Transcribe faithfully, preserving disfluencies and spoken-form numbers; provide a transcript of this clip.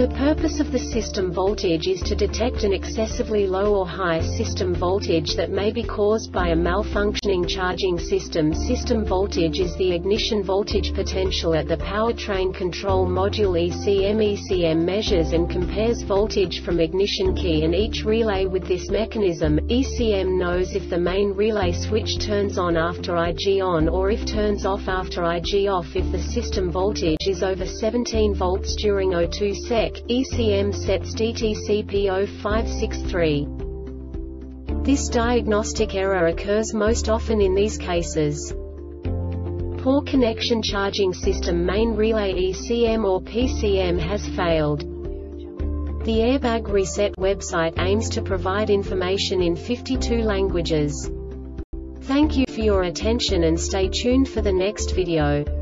The purpose of the system voltage is to detect an excessively low or high system voltage that may be caused by a malfunctioning charging system. System voltage is the ignition voltage potential at the powertrain control module. E C M E C M measures and compares voltage from ignition key and each relay with this mechanism. E C M knows if the main relay switch turns on after I G on or if turns off after I G off. If the system voltage is over seventeen volts during zero two seconds, E C M sets D T C P zero five six three. This diagnostic error occurs most often in these cases: poor connection, charging system main relay E C M or P C M has failed. The Airbag Reset website aims to provide information in fifty-two languages. Thank you for your attention and stay tuned for the next video.